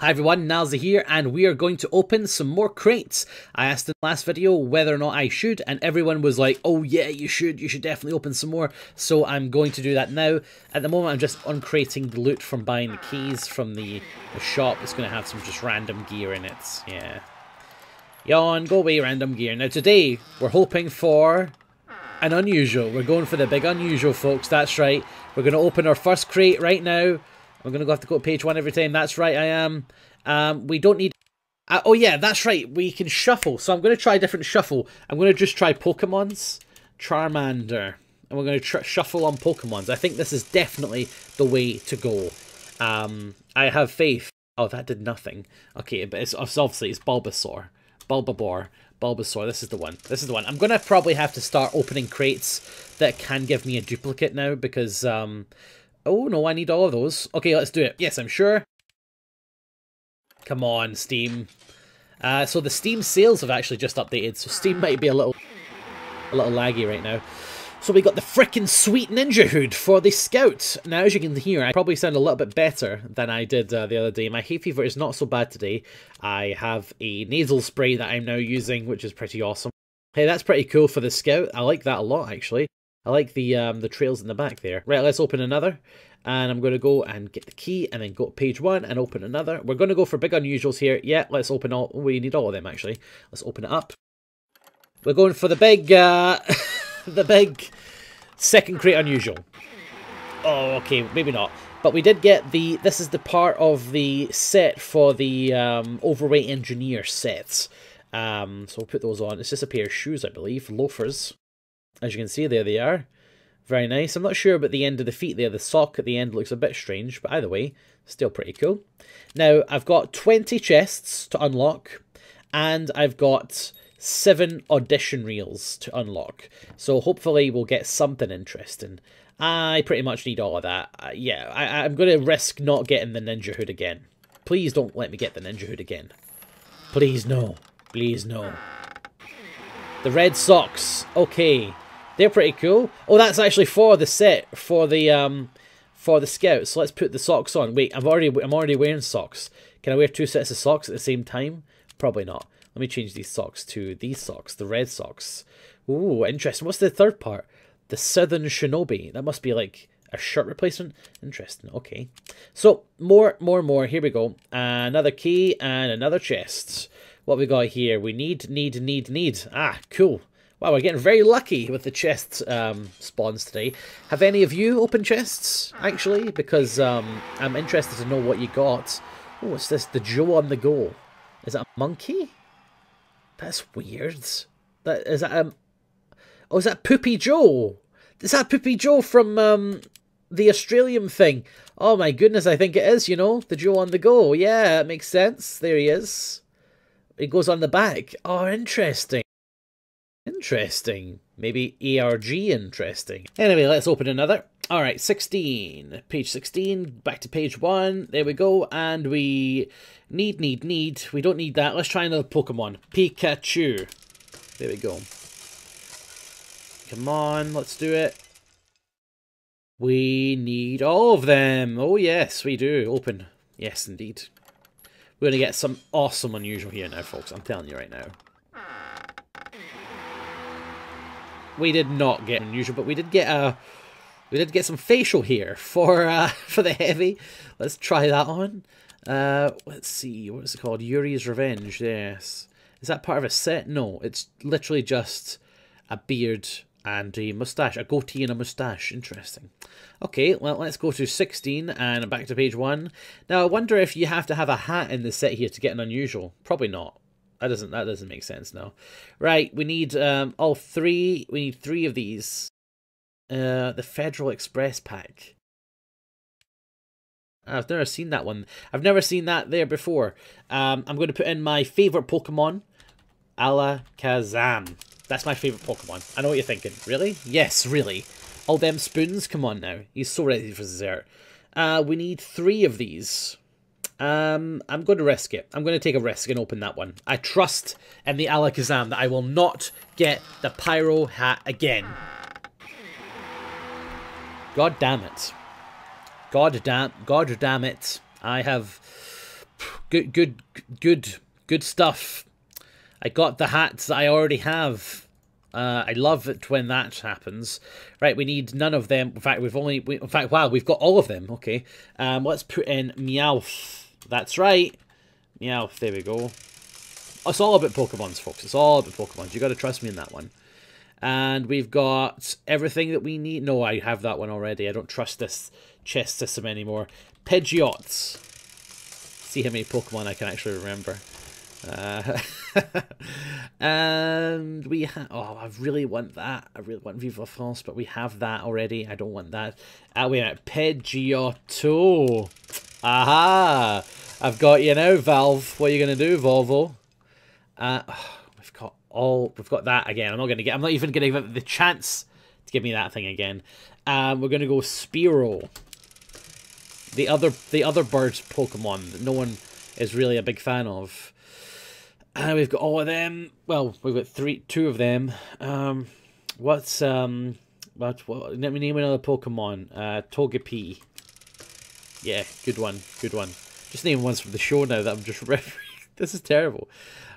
Hi everyone, Nilesy here, and we are going to open some more crates. I asked in the last video whether or not I should, and everyone was like, oh yeah, you should definitely open some more, so I'm going to do that now. At the moment I'm just uncrating the loot from buying the keys from the shop. It's going to have some just random gear in it, yeah. Yawn, go away random gear. Now today, we're hoping for an unusual. We're going for the big unusual, folks, that's right. We're going to open our first crate right now. I'm going to have to go to page one every time. That's right, I am. We don't need... oh, yeah, that's right. We can shuffle. So I'm going to try a different shuffle. I'm going to just try Pokemon's Charmander. And we're going to shuffle on Pokemon's. I think this is definitely the way to go. I have faith. Oh, that did nothing. Okay, but it's obviously it's Bulbasaur. Bulbasaur. This is the one. I'm going to probably have to start opening crates that can give me a duplicate now because... oh, no, I need all of those. Okay, let's do it. Yes, I'm sure. Come on, Steam. So the Steam sales have actually just updated, so Steam might be a little laggy right now. So we got the frickin' sweet ninja hood for the Scout. Now, as you can hear, I probably sound a little bit better than I did the other day. My hay fever is not so bad today. I have a nasal spray that I'm now using, which is pretty awesome. Hey, that's pretty cool for the Scout. I like that a lot, actually. I like the trails in the back there. Right, let's open another. And I'm going to go and get the key and then go to page one and open another. We're going to go for big unusuals here. Yeah, let's open all... we need all of them, actually. Let's open it up. We're going for the big... the big second crate unusual. Oh, okay, maybe not. But we did get the... this is the part of the set for the Overweight Engineer sets. So we'll put those on. It's just a pair of shoes, I believe. Loafers. As you can see, there they are. Very nice. I'm not sure about the end of the feet there. The sock at the end looks a bit strange, but either way, still pretty cool. Now, I've got 20 chests to unlock, and I've got 7 audition reels to unlock. So hopefully we'll get something interesting. I pretty much need all of that. Yeah, I'm going to risk not getting the ninja hood again. Please don't let me get the ninja hood again. Please no. Please no. The red socks. Okay. They're pretty cool. Oh, that's actually for the set for the Scouts. So let's put the socks on. Wait, I'm already wearing socks. Can I wear 2 sets of socks at the same time? Probably not. Let me change these socks to these socks, the red socks. Ooh, interesting. What's the third part? The Southern Shinobi. That must be like a shirt replacement. Interesting. Okay. So more. Here we go. Another key and another chest. What we got here? We need. Ah, cool. Wow, we're getting very lucky with the chest spawns today. Have any of you opened chests, actually? Because I'm interested to know what you got. Oh, what's this? The Joe on the Go. Is that a monkey? That's weird. That is that. Oh, is that Poopy Joe? Is that Poopy Joe from the Australian thing? Oh my goodness, I think it is. You know, the Joe on the Go. Yeah, it makes sense. There he is. It goes on the back. Oh, interesting. Interesting. Maybe ARG interesting. Anyway, let's open another. Alright, 16. Page 16. Back to page 1. There we go. And we need. We don't need that. Let's try another Pokemon. Pikachu. There we go. Come on, let's do it. We need all of them. Oh yes, we do. Open. Yes, indeed. We're going to get some awesome unusual here now, folks. I'm telling you right now. We did not get unusual, but we did get some facial hair for the heavy. Let's try that on. Let's see, what is it called? Yuri's Revenge. Yes, is that part of a set? No, it's literally just a beard and a mustache, a goatee and a mustache. Interesting. Okay, well let's go to 16 and back to page 1. Now I wonder if you have to have a hat in the set here to get an unusual. Probably not. That doesn't make sense now. Right, we need all 3. We need 3 of these. The Federal Express Pack. I've never seen that one. I've never seen that there before. I'm going to put in my favorite Pokemon, Alakazam. That's my favorite Pokemon. I know what you're thinking. Really? Yes, really. All them spoons. Come on now. He's so ready for dessert. We need 3 of these. I'm going to risk it. I'm going to take a risk and open that one. I trust in the Alakazam that I will not get the Pyro hat again. God damn it. God damn it. I have Good stuff. I got the hats that I already have. I love it when that happens. Right, we need none of them. In fact, we've got all of them. Okay. Let's put in Meowth. That's right. Meowth. There we go. It's all about Pokemons, folks. It's all about Pokemons. You got to trust me in that one. And we've got everything that we need. No, I have that one already. I don't trust this chest system anymore. Pidgeots. See how many Pokemon I can actually remember. And we have, oh, I really want that. I really want Vive la France, but we have that already. I don't want that. Wait a minute, Pidgeotto. Aha! I've got you now, Valve. What are you going to do, Volvo? We've got all, we've got that again. I'm not even going to give it the chance to give me that thing again. We're going to go Spearow. The other bird's Pokemon that no one is really a big fan of. We've got all of them. Well, we've got two of them. What? Let me name another Pokemon. Togepi. Yeah, good one, good one. Just name ones from the show now that I'm just referencing. This is terrible.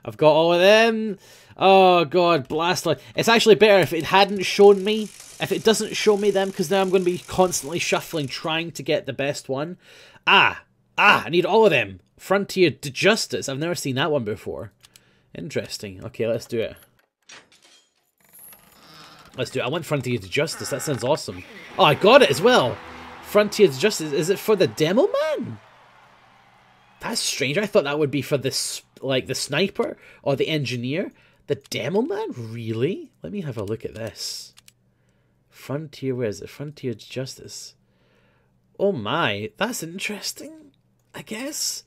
I've got all of them. Oh god, Blastoise. It's actually better if it hadn't shown me. If it doesn't show me them, because now I'm going to be constantly shuffling, trying to get the best one. I need all of them. Frontier Justice. I've never seen that one before. Interesting. Okay, let's do it. Let's do it. I want Frontier Justice. That sounds awesome. Oh, I got it as well. Frontier Justice. Is it for the Demo Man? That's strange. I thought that would be for this, like the Sniper or the Engineer. The Demo Man? Really? Let me have a look at this. Frontier. Where is it? Frontier Justice. Oh my. That's interesting, I guess.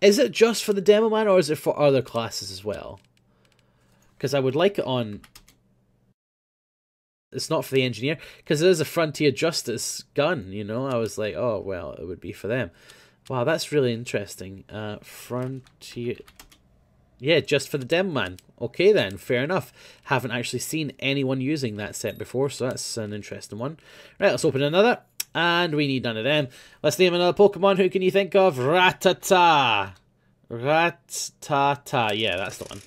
Is it just for the Demo Man, or is it for other classes as well? Because I would like it on... It's not for the Engineer, because it is a Frontier Justice gun, you know? I was like, oh, well, it would be for them. Wow, that's really interesting. Frontier... Yeah, just for the Demo Man. Okay then, fair enough. Haven't actually seen anyone using that set before, so that's an interesting one. Right, let's open another. And we need none of them. Let's name another Pokemon. Who can you think of? Rattata. Rattata. Yeah, that's the one.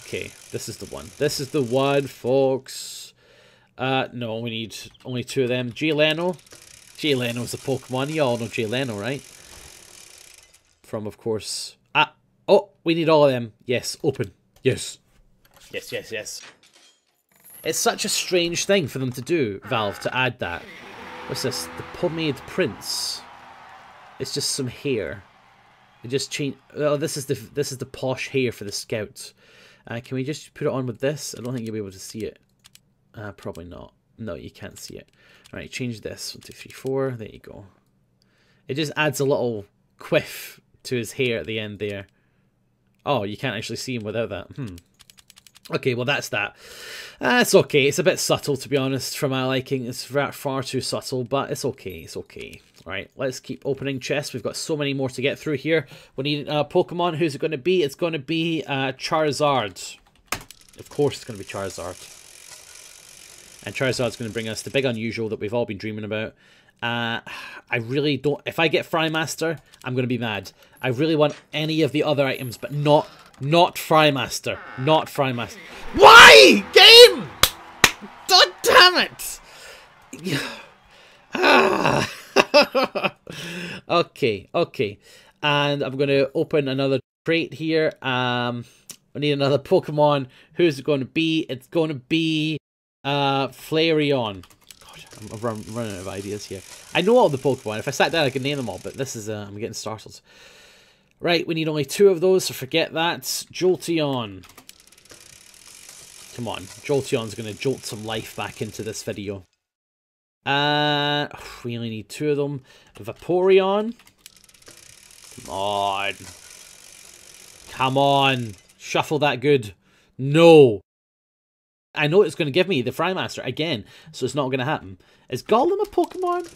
Okay, this is the one. This is the one, folks. No, we need only two of them. Jay Leno. Jay Leno's a Pokemon. You all know Jay Leno, right? From, of course... Oh, we need all of them. Yes, open. Yes. Yes, yes, yes. It's such a strange thing for them to do, Valve, to add that. What's this? The Pomade Prince. It's just some hair. They just change. Oh, this is the posh hair for the scout. Can we just put it on with this? I don't think you'll be able to see it. Probably not. No, you can't see it. All right, change this. 1, 2, 3, 4. There you go. It just adds a little quiff to his hair at the end there. Oh, you can't actually see him without that. Hmm. Okay, well that's that. It's okay. It's a bit subtle, to be honest, for my liking. It's far too subtle, but it's okay. It's okay. All right, let's keep opening chests. We've got so many more to get through here. We need a Pokemon. Who's it going to be? It's going to be Charizard. Of course it's going to be Charizard. And Charizard's going to bring us the big unusual that we've all been dreaming about. I really don't... If I get Frymaster, I'm going to be mad. I really want any of the other items, but not Frymaster. Not Frymaster. Why? Game! God damn it! Ah. Okay, okay. And I'm going to open another crate here. We need another Pokemon. Who's it going to be? It's going to be Flareon. God, I'm running out of ideas here. I know all the Pokemon. If I sat down, I could name them all, but this is... I'm getting startled. Right, we need only two of those, so forget that. Jolteon. Come on, Jolteon's going to jolt some life back into this video. We only need two of them. Vaporeon. Come on. Come on. Shuffle that good. No. I know it's going to give me the Frymaster again, so it's not going to happen. Is Golem a Pokemon?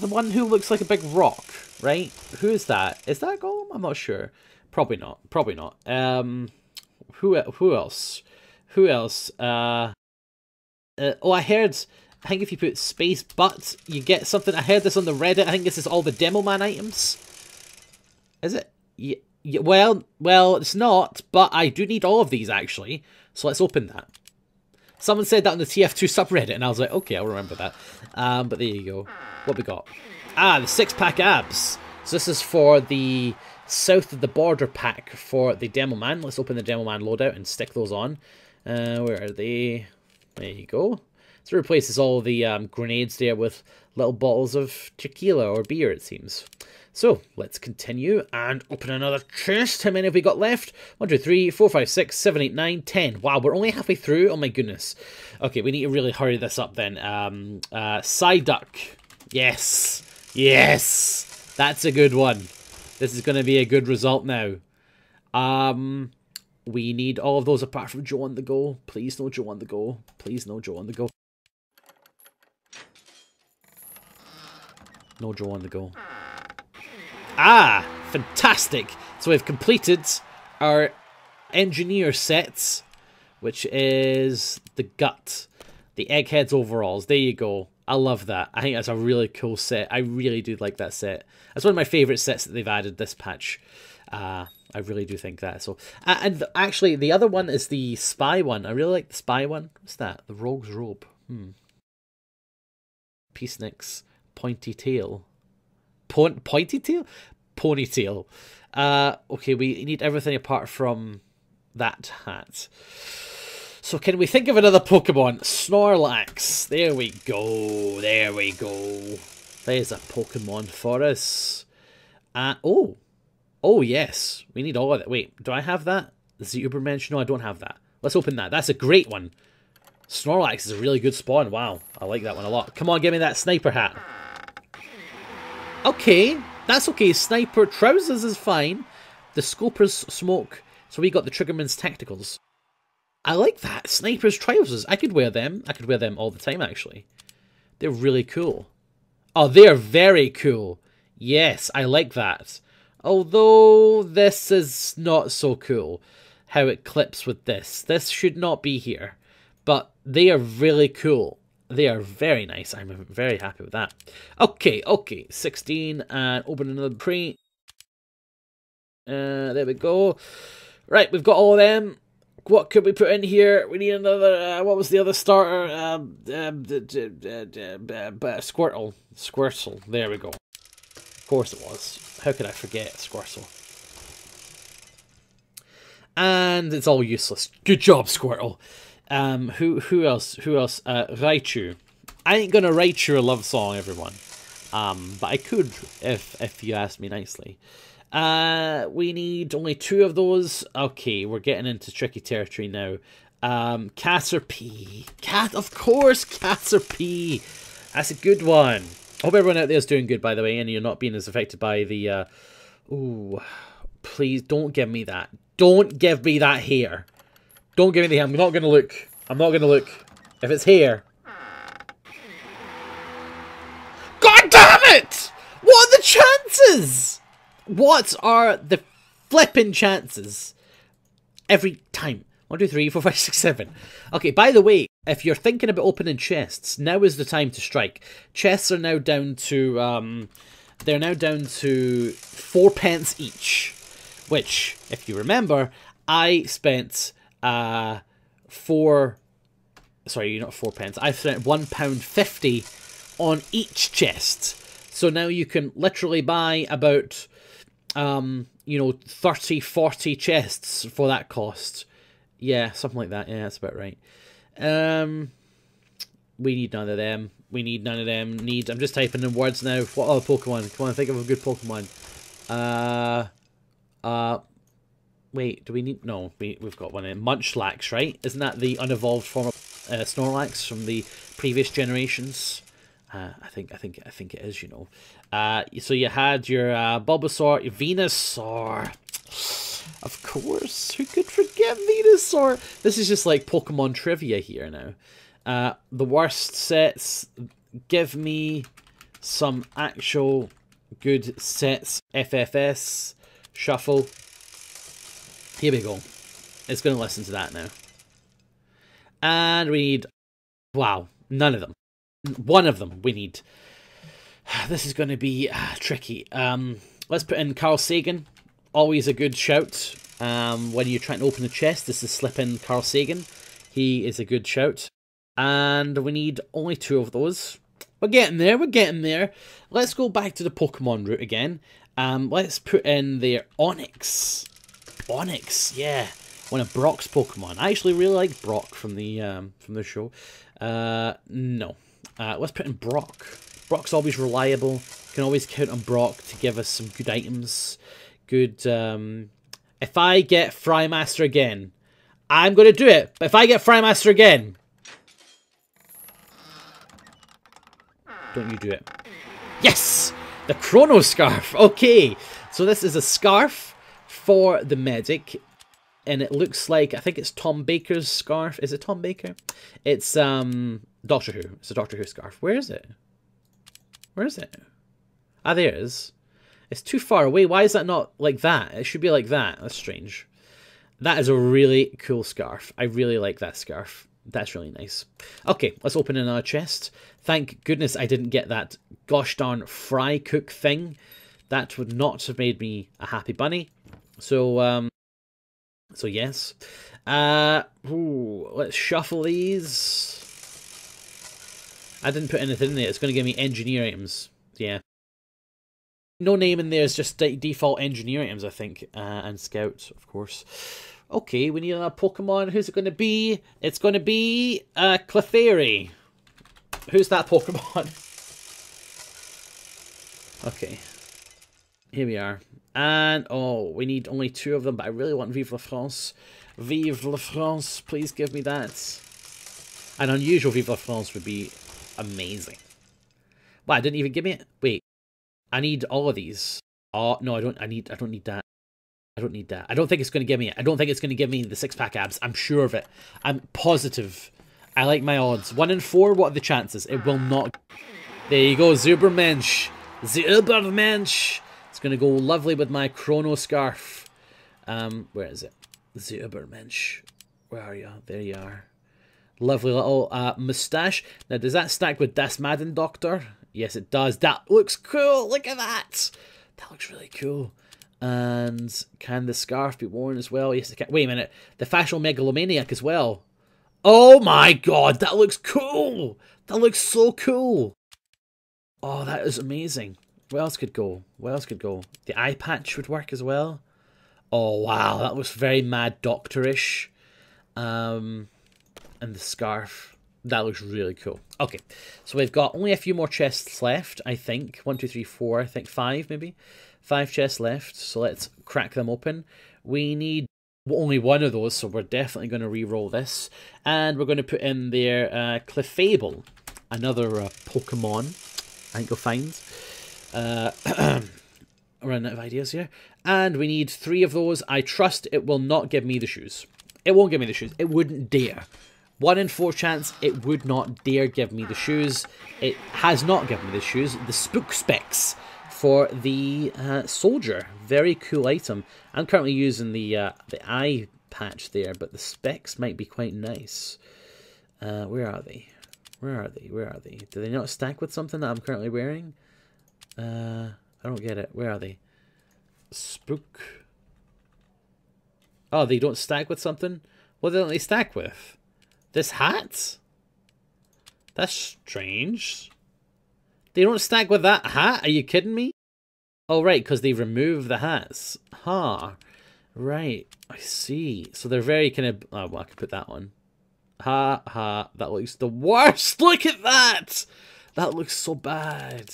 The one who looks like a big rock, right? Who is that? Is that Golem? I'm not sure. Probably not. Probably not. Who else? Who else? Oh, I heard... I think if you put space butt, you get something. I heard this on the Reddit. I think this is all the Demo Man items. Is it? Yeah, well, it's not, but I do need all of these, actually. So let's open that. Someone said that on the TF2 subreddit, and I was like, okay, I'll remember that. But there you go. What we got? Ah, the 6-pack abs. So this is for the South of the Border pack for the Demoman. Let's open the Demoman loadout and stick those on. Where are they? There you go. So it replaces all the grenades there with little bottles of tequila or beer, it seems. So let's continue and open another chest. How many have we got left? 1, 2, 3, 4, 5, 6, 7, 8, 9, 10. Wow, we're only halfway through. Oh my goodness. Okay, we need to really hurry this up then. Psyduck. Yes. Yes. That's a good one. This is going to be a good result now. We need all of those apart from Joe on the Go. Please no Joe on the Go. Please no Joe on the Go. No Joe on the Go. Ah, fantastic. So we've completed our engineer sets, which is the gut, the Eggheads overalls. There you go. I love that. I think that's a really cool set. I really do like that set. That's one of my favourite sets that they've added this patch. I really do think that. So, actually, the other one is the spy one. I really like the spy one. What's that? The Rogue's Robe. Peacenik's pointy tail. Pointy tail? Ponytail. Okay, we need everything apart from that hat. So can we think of another Pokemon? Snorlax. There we go. There we go. There's a Pokemon for us. Oh. Oh, yes. We need all of that. Wait, do I have that? Zubermensch? No, I don't have that. Let's open that. That's a great one. Snorlax is a really good spawn. Wow. I like that one a lot. Come on, give me that sniper hat. Okay. That's okay. Sniper trousers is fine. The Scoper's smoke. So we got the Triggerman's tacticals. I like that. Sniper's trousers. I could wear them. I could wear them all the time, actually. They're really cool. Oh, they are very cool. Yes, I like that. Although, this is not so cool. How it clips with this. This should not be here. But they are really cool. They are very nice. I'm very happy with that. Okay, okay. 16 and open another crate. There we go. Right, we've got all of them. What could we put in here? We need another, what was the other starter? Squirtle. Squirtle. There we go. Of course it was. How could I forget Squirtle? And it's all useless. Good job, Squirtle. Who else? Raichu. I ain't gonna write you a love song, everyone. But I could if you asked me nicely. We need only 2 of those. Okay, we're getting into tricky territory now. Caterpie. Of course, Caterpie. That's a good one. I hope everyone out there is doing good, by the way, and you're not being as affected by the... Ooh, please don't give me that. Don't give me that hair. Don't give me the hair. I'm not going to look. I'm not going to look. If it's hair... God damn it! What are the chances? What are the flipping chances? Every time. 1, 2, 3, 4, 5, 6, 7. Okay, by the way, if you're thinking about opening chests, now is the time to strike. Chests are now down to, they're now down to 4p each. Which, if you remember, I spent, 4... Sorry, not 4p. I spent £1.50 on each chest. So now you can literally buy about... 30, 40 chests for that cost. Yeah, something like that. Yeah, that's about right. We need none of them. We need none of them. I'm just typing in words now. What other Pokemon? Come on, think of a good Pokemon. Wait, do we need... No, we've got one in. Munchlax, right? Isn't that the unevolved form of Snorlax from the previous generations? I think it is, you know. So you had your Bulbasaur, your Venusaur. Of course, who could forget Venusaur? This is just like Pokemon trivia here now. The worst sets. Give me some actual good sets. FFS. Shuffle. Here we go. It's going to listen to that now. And we need... Wow, none of them. One of them we need. This is going to be tricky. Let's put in Carl Sagan. always a good shout when you're trying to open a chest. This is Slip-In Carl Sagan. He is a good shout. And we need only 2 of those. We're getting there, we're getting there. Let's go back to the Pokemon route again. Let's put in their Onix. Onix, yeah. One of Brock's Pokemon. I actually really like Brock from the show. Let's put in Brock. Brock's always reliable. Can always count on Brock to give us some good items. Good, if I get Frymaster again, I'm going to do it. But if I get Frymaster again, don't you do it. Yes! The Chrono Scarf. Okay. So this is a scarf for the medic. And it looks like, I think it's Tom Baker's scarf. Is it Tom Baker? It's Doctor Who. It's a Doctor Who scarf. Where is it? Where is it? Ah, there it is. It's too far away. Why is that not like that? It should be like that. That's strange. That is a really cool scarf. I really like that scarf. That's really nice. Okay, let's open another chest. Thank goodness I didn't get that gosh darn fry cook thing. That would not have made me a happy bunny. So, so yes. Let's shuffle these. I didn't put anything in there. It's going to give me engineer items. Yeah. No name in there. It's just default engineer items, I think. And scout, of course. Okay, we need another Pokemon. Who's it going to be? It's going to be Clefairy. Who's that Pokemon? Okay. Here we are. And, oh, we need only 2 of them, but I really want Vive la France. Vive la France, please give me that. An unusual Vive la France would be amazing. Wow, I didn't even give me it. Wait, I need all of these. Oh, no, I don't need that. I don't need that. I don't think it's going to give me it. I don't think it's going to give me the 6-pack abs. I'm sure of it. I'm positive. I like my odds. 1 in 4, what are the chances? It will not. There you go, Zubermensch. Zubermensch. It's going to go lovely with my Chrono Scarf. Where is it? Zubermensch. Where are you? There you are. Lovely little moustache. Now, does that stack with Das Madden Doctor? Yes, it does. That looks cool. Look at that. That looks really cool. And can the scarf be worn as well? Yes, it can. Wait a minute. The Fashion Megalomaniac as well. Oh my god, that looks cool. That looks so cool. Oh, that is amazing. What else could go? What else could go? The eye patch would work as well. Oh wow, that looks very Mad Doctor-ish. And the scarf. That looks really cool. Okay, so we've got only a few more chests left, I think. 1, 2, 3, 4, I think 5 maybe. 5 chests left, so let's crack them open. We need only 1 of those, so we're definitely going to re-roll this. And we're going to put in their Clefable, another Pokemon. I think you'll find. Running out of ideas here. And we need 3 of those. I trust it will not give me the shoes. It won't give me the shoes. It wouldn't dare. 1 in 4 chance it would not dare give me the shoes. It has not given me the shoes. The Spook Specs for the soldier. Very cool item. I'm currently using the eye patch there, but the specs might be quite nice. Where are they? Where are they? Where are they? Do they not stack with something that I'm currently wearing? I don't get it. Where are they? Spook. Oh, they don't stack with something? What don't they stack with? This hat? That's strange. They don't stack with that hat? Are you kidding me? Oh, right, because they remove the hats. Ha. Huh. Right, I see. So they're very kind of... Oh, well, I could put that on. Ha, ha. That looks the worst. Look at that! That looks so bad.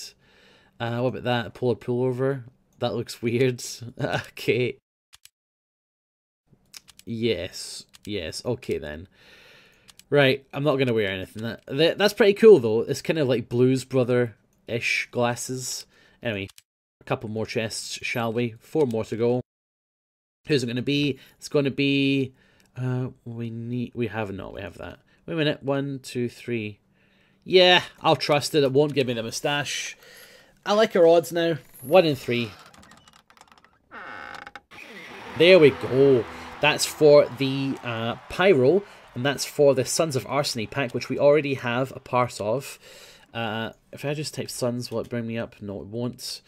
What about that? Polar pullover? That looks weird. Okay. Yes. Yes. Okay, then. Right, I'm not going to wear anything. That's pretty cool, though. It's kind of like Blues Brother-ish glasses. Anyway, a couple more chests, shall we? 4 more to go. Who's it going to be? It's going to be... We have that. Wait a minute. 1, 2, 3. Yeah, I'll trust it. It won't give me the moustache. I like our odds now. 1 in 3. There we go. That's for the Pyro. And that's for the Sons of Arseny pack, which we already have a part of. If I just type Sons, will it bring me up? No, it won't.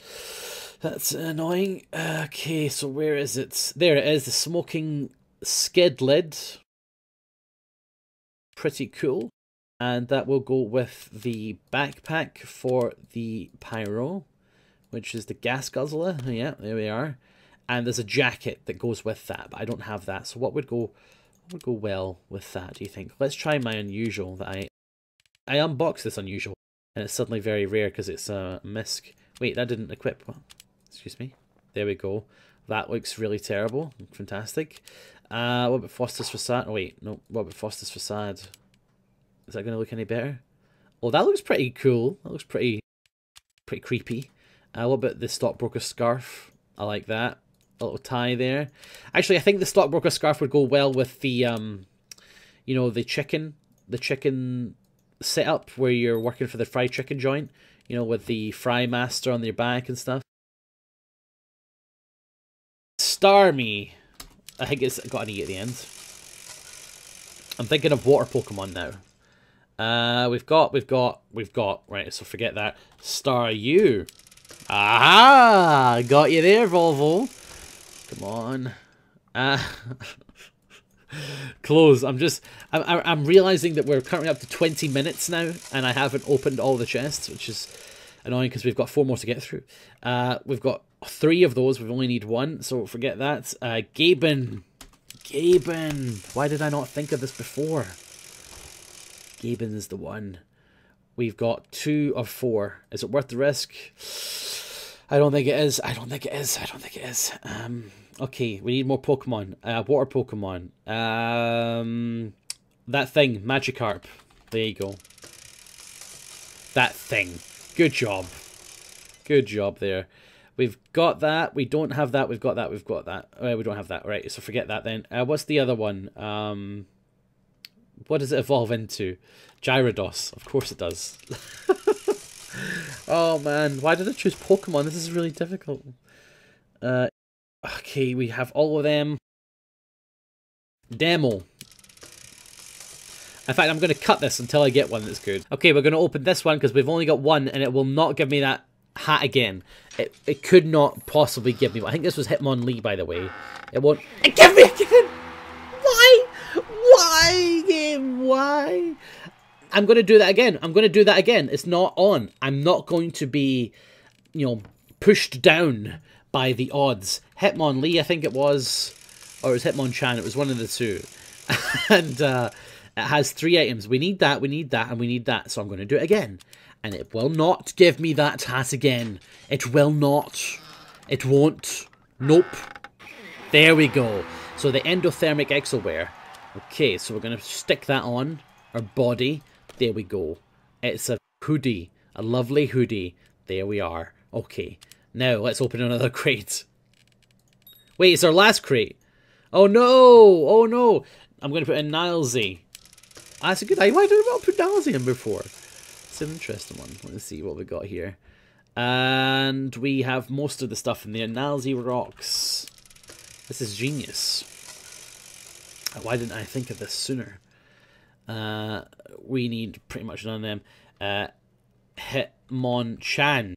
That's annoying. Okay, so where is it? There it is, the smoking sked lid. Pretty cool. And that will go with the backpack for the Pyro, which is the gas guzzler. Yeah, there we are. And there's a jacket that goes with that, but I don't have that. So what would go well with that, do you think? Let's try my unusual that I unboxed this unusual, and it's suddenly very rare because it's a misc. Wait, that didn't equip. Well, excuse me. There we go. That looks really terrible. Fantastic. What about Foster's Facade? Oh, wait, no. What about Foster's Facade? Is that going to look any better? Oh, that looks pretty cool. That looks pretty creepy. What about the Stockbroker Scarf? I like that. A little tie there. Actually, I think the Stockbroker Scarf would go well with the, you know, the chicken setup where you're working for the fried chicken joint. You know, with the Fry Master on your back and stuff. Starmie. I think it's got an E at the end. I'm thinking of water Pokemon now. We've got, right, so forget that. Staryu. Aha! Got you there, Volvo. Come on. Close. I'm realizing that we're currently up to 20 minutes now, and I haven't opened all the chests, which is annoying because we've got 4 more to get through. We've got 3 of those. We only need 1, so forget that. Gaben. Gaben. Why did I not think of this before? Gaben is the one. We've got 2 of 4. Is it worth the risk? I don't think it is. Okay, we need more Pokemon. Water Pokemon. That thing, Magikarp. There you go. That thing. Good job. Good job there. We've got that. We don't have that. We've got that. We've got that. We don't have that. Right, so forget that then. What's the other one? What does it evolve into? Gyarados. Of course it does. Oh, man. Why did I choose Pokemon? This is really difficult. Okay, we have all of them. Demo. In fact, I'm going to cut this until I get one that's good. Okay, we're going to open this one because we've only got 1, and it will not give me that hat again. It could not possibly give me one. I think this was Hitmonlee, by the way. It won't... Give me again! Why? Why, game? Why? I'm going to do that again. It's not on. I'm not going to be, you know, pushed down by the odds. Hitmonlee, I think it was, or it was Hitmonchan, it was one of the 2. And it has 3 items. We need that, and we need that, so I'm going to do it again. And it will not give me that hat again. It will not. It won't. Nope. There we go. So the endothermic exowear. Okay, so we're going to stick that on our body. There we go. It's a hoodie. A lovely hoodie. There we are. Okay. Now, let's open another crate. Wait, it's our last crate. Oh no! Oh no! I'm going to put in Nilesy. That's a good idea. Why did I not put Nilesy in before? It's an interesting one. Let's see what we got here. And we have most of the stuff in there. Nilesy rocks. This is genius. Why didn't I think of this sooner? We need pretty much none of them. Hitmonchan.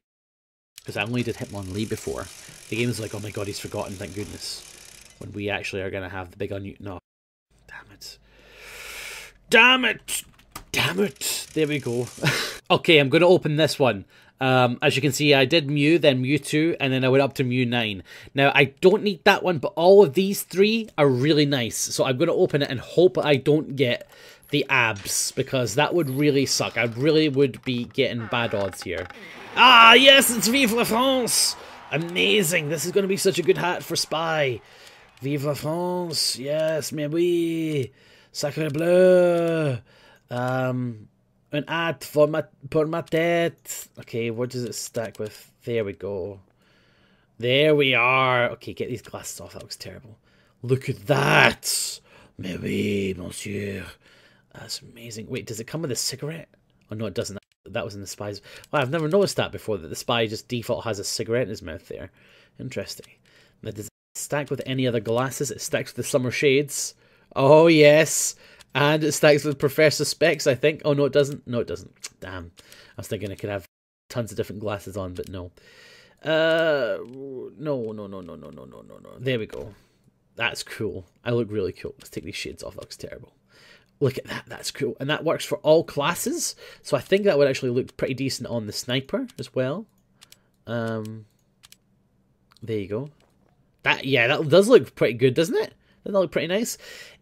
Because I only did Hitmonlee before. The game is like, oh my god, he's forgotten, thank goodness. When we actually are going to have the big onion. No. Damn it. Damn it! Damn it! There we go. Okay, I'm going to open this one. As you can see, I did Mew, then Mewtwo, and then I went up to Mew 9. Now, I don't need that one, but all of these 3 are really nice. So I'm going to open it and hope I don't get the abs, because that would really suck. I really would be getting bad odds here. Ah, yes, it's Vive la France! Amazing, this is going to be such a good hat for Spy. Vive la France, yes, mais oui. Sacre bleu. An ad for ma tête. Okay, what does it stack with? There we go. There we are. Okay, get these glasses off, that looks terrible. Look at that! Mais oui, monsieur. That's amazing. Wait, does it come with a cigarette? Oh no, it doesn't. That was in the Spy's... Well, I've never noticed that before, that the Spy just default has a cigarette in his mouth there. Interesting. Now, does it stack with any other glasses? It stacks with the Summer Shades. Oh, yes. And it stacks with Professor Specs, I think. Oh, no, it doesn't. No, it doesn't. Damn. I was thinking it could have tons of different glasses on, but no. No. There we go. That's cool. I look really cool. Let's take these shades off. That looks terrible. Look at that. That's cool. And that works for all classes. So I think that would actually look pretty decent on the sniper as well. There you go. That, yeah, that does look pretty good, doesn't it? Doesn't that look pretty nice?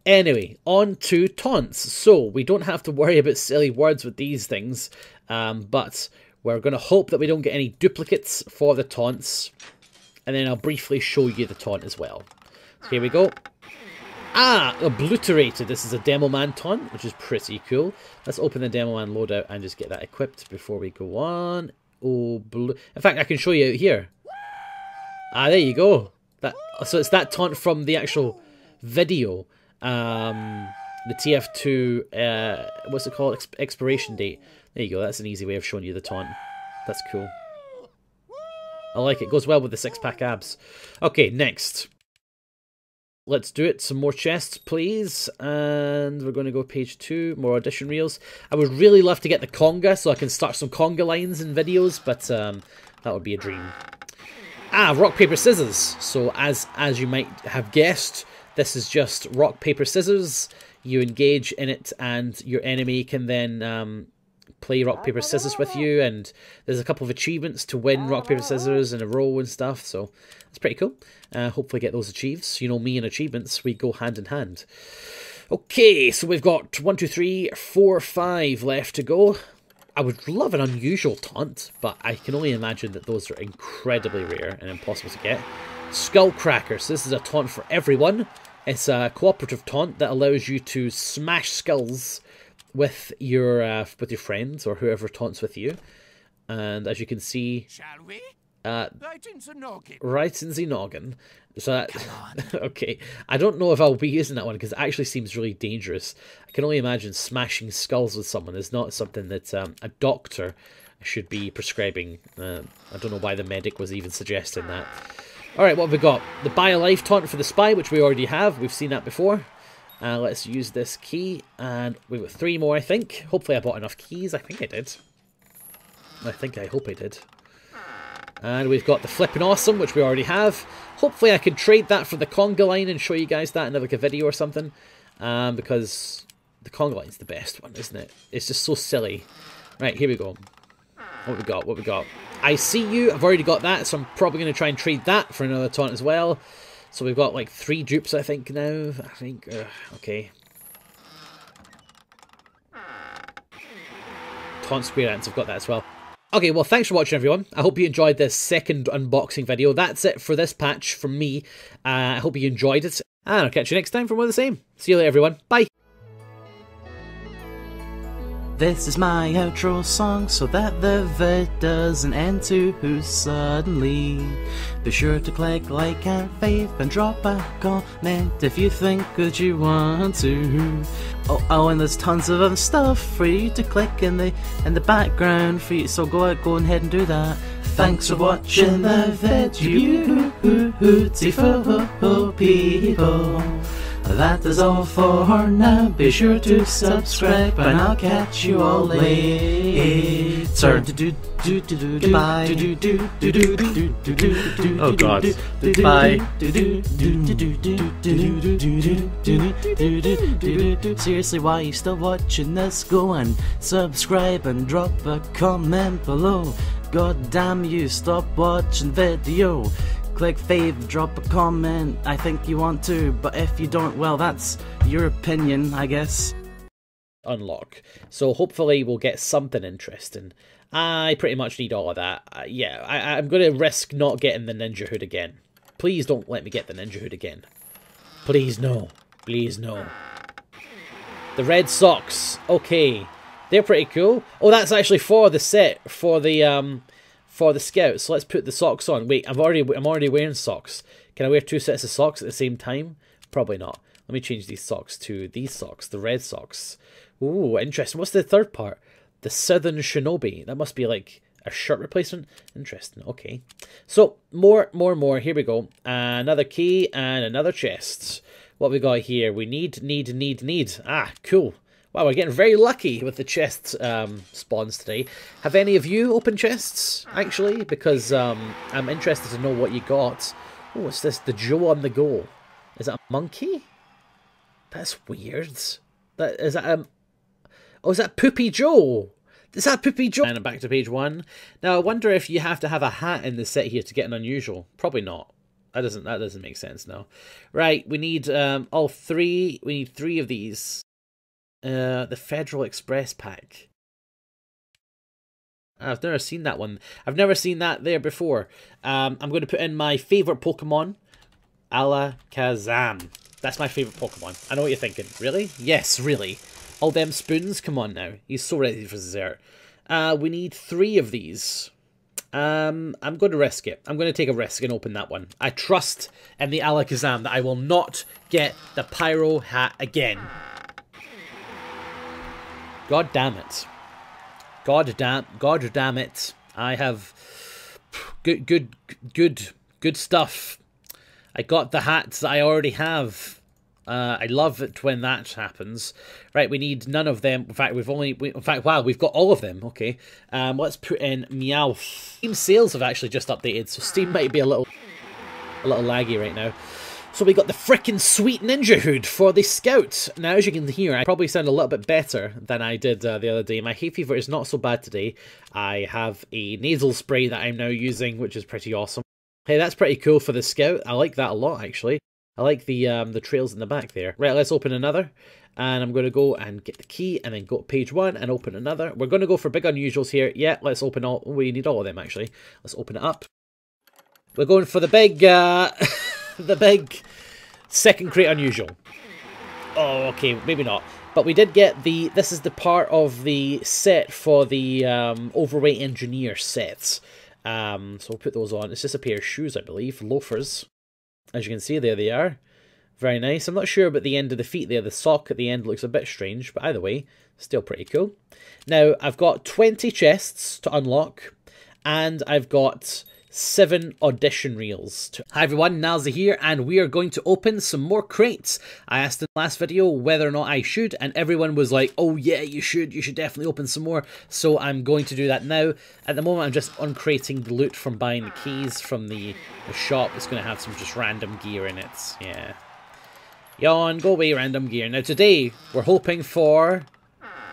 Anyway, on to taunts. So we don't have to worry about silly words with these things, but we're going to hope that we don't get any duplicates for the taunts. And then I'll briefly show you the taunt as well. Here we go. Ah, obliterated. This is a Demoman taunt, which is pretty cool. Let's open the Demoman loadout and just get that equipped before we go on. Oh, in fact, I can show you out here. Ah, there you go. That, so it's that taunt from the actual video. The TF2, what's it called? Expiration date. There you go. That's an easy way of showing you the taunt. That's cool. I like it. It goes well with the six-pack abs. Okay, next. Let's do it. Some more chests, please. And we're going to go page 2. More audition reels. I would really love to get the conga so I can start some conga lines in videos, but that would be a dream. Ah, rock, paper, scissors. So as you might have guessed, this is just rock, paper, scissors. You engage in it and your enemy can then play rock, paper, scissors with you. And there's a couple of achievements to win rock, paper, scissors in a row and stuff. So that's pretty cool. Hopefully get those achieves. You know me and achievements, we go hand in hand. Okay, so we've got 1, 2, 3, 4, 5 left to go. I would love an unusual taunt, but I can only imagine that those are incredibly rare and impossible to get. Skullcracker, so this is a taunt for everyone. It's a cooperative taunt that allows you to smash skulls with your friends or whoever taunts with you. And as you can see... Shall we? Right in the noggin. Right in the noggin. So that, okay, I don't know if I'll be using that one because it actually seems really dangerous. I can only imagine smashing skulls with someone is not something that a doctor should be prescribing. I don't know why the medic was even suggesting that. Alright, what have we got? The buy a life taunt for the spy, which we already have. We've seen that before. Let's use this key, and we've got 3 more, I think. Hopefully I bought enough keys. I think I did. I hope I did. And we've got the flippin' awesome, which we already have. Hopefully I can trade that for the conga line and show you guys that in like a video or something. Because the conga line's the best one, isn't it? It's just so silly. Right, here we go. What we got? What we got? I see you. I've already got that, so I'm probably going to try and trade that for another taunt as well. So we've got like 3 dupes, I think, now. I think, okay. Taunt square ants, I've got that as well. Okay, well, thanks for watching, everyone. I hope you enjoyed this second unboxing video. That's it for this patch from me. I hope you enjoyed it, and I'll catch you next time for more of the same. See you later, everyone. Bye. This is my outro song so that the vid doesn't end too suddenly. Be sure to click like and fave and drop a comment if you think that you want to. Oh, and there's tons of other stuff for you to click in the background for you, so go ahead and do that. Thanks for watching the vid, you beautiful people. That is all for now. Be sure to subscribe, and I'll catch you all later. Goodbye. Oh God. Goodbye. Seriously, why are you still watching this? Go and subscribe and drop a comment below. God damn you! Stop watching video. Click fave, drop a comment, I think you want to, but if you don't, well, that's your opinion, I guess. Unlock. So hopefully we'll get something interesting. I pretty much need all of that. Yeah, I'm going to risk not getting the ninja hood again. Please don't let me get the ninja hood again. Please no. Please no. The red socks. Okay. They're pretty cool. Oh, that's actually for the set, for the scouts. So let's put the socks on. Wait, I'm already wearing socks. Can I wear 2 sets of socks at the same time? Probably not. Let me change these socks to these socks, the red socks. Ooh, interesting. What's the third part? The Southern Shinobi. That must be like a shirt replacement. Interesting. Okay. So more. Here we go. Another key and another chest. What we got here? We need. Ah, cool. Wow, we're getting very lucky with the chest spawns today. Have any of you opened chests, actually? Because I'm interested to know what you got. Oh, what's this? The Joe on the Go. Is that a monkey? That's weird. That is that oh, is that Poopy Joe? Is that Poopy Joe? And I'm back to page one. Now I wonder if you have to have a hat in the set here to get an unusual. Probably not. That doesn't make sense now. Right, we need all three. We need three of these. The Federal Express Pack. I've never seen that one. I've never seen that there before. I'm going to put in my favourite Pokemon, Alakazam. That's my favourite Pokemon. I know what you're thinking. Really? Yes, really. All them spoons? Come on now. He's so ready for dessert. We need three of these. I'm going to risk it. I'm going to take a risk and open that one. I trust in the Alakazam that I will not get the Pyro hat again. God damn it. God damn it. I have good stuff. I got the hats that I already have. I love it when that happens. Right, we need none of them. In fact, we've got all of them. Okay. Let's put in Meowth. Steam sales have actually just updated, so Steam might be a little laggy right now. So we got the frickin' sweet ninja hood for the scout. Now, as you can hear, I probably sound a little bit better than I did the other day. My hay fever is not so bad today. I have a nasal spray that I'm now using, which is pretty awesome. Hey, that's pretty cool for the scout. I like that a lot, actually. I like the trails in the back there. Right, let's open another. And I'm going to go and get the key and then go to page one and open another. We're going to go for big unusuals here. Yeah, let's open all... We need all of them, actually. Let's open it up. We're going for the big... the big second crate unusual. Oh, okay, maybe not. But we did get the... This is the part of the set for the Overweight Engineer sets. So we'll put those on. It's just a pair of shoes, I believe. Loafers. As you can see, there they are. Very nice. I'm not sure about the end of the feet there. The sock at the end looks a bit strange. But either way, still pretty cool. Now, I've got 20 chests to unlock. And I've got... 7 audition reels. Hi everyone, Nilesy here, and we are going to open some more crates. I asked in the last video whether or not I should, and everyone was like, oh yeah, you should definitely open some more. So I'm going to do that now. At the moment, I'm just uncrating the loot from buying the keys from the shop. It's going to have some just random gear in it. Yeah. Yawn, go away, random gear. Now today, we're hoping for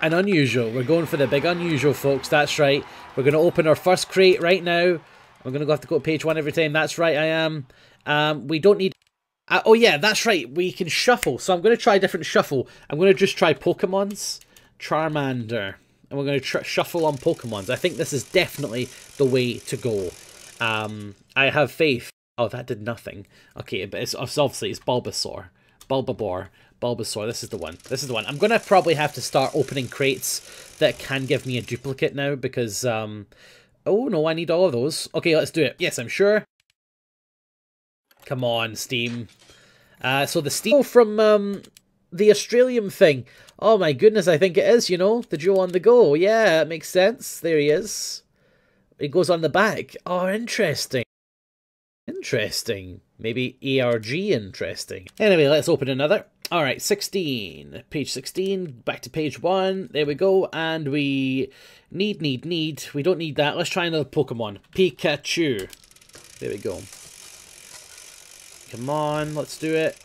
an unusual. We're going for the big unusual, folks. That's right. We're going to open our first crate right now. I'm going to have to go to page one every time. That's right, I am. We don't need... oh, yeah, that's right. We can shuffle. So I'm going to try a different shuffle. I'm going to just try Pokemon's Charmander. And we're going to shuffle on Pokemon's. I think this is definitely the way to go. I have faith. Oh, that did nothing. Okay, but it's obviously it's Bulbasaur. Bulbasaur, this is the one. This is the one. I'm going to probably have to start opening crates that can give me a duplicate now because... Oh, no, I need all of those. Okay, let's do it. Yes, I'm sure. Come on, Steam. So the Steam from the Australian thing. Oh, my goodness, I think it is, you know. The Joe on the Go. Yeah, it makes sense. There he is. It goes on the back. Oh, interesting. Interesting. Maybe ERG interesting. Anyway, let's open another. All right, 16. Page 16. Back to page 1. There we go. And we need. We don't need that. Let's try another Pokemon. Pikachu. There we go. Come on, let's do it.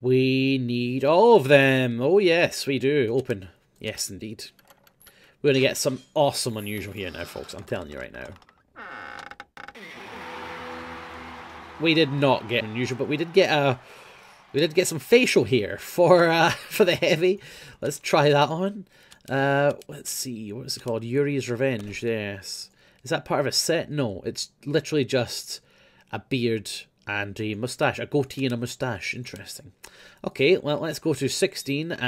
We need all of them. Oh, yes, we do. Open. Yes, indeed. We're going to get some awesome unusual here now, folks. I'm telling you right now. We did not get unusual, but we did get a... We did get some facial hair for the heavy. Let's try that on. Let's see, what's it called? Yuri's Revenge, yes. Is that part of a set? No, it's literally just a beard and a moustache. A goatee and a moustache. Interesting. Okay, well, let's go to 16 and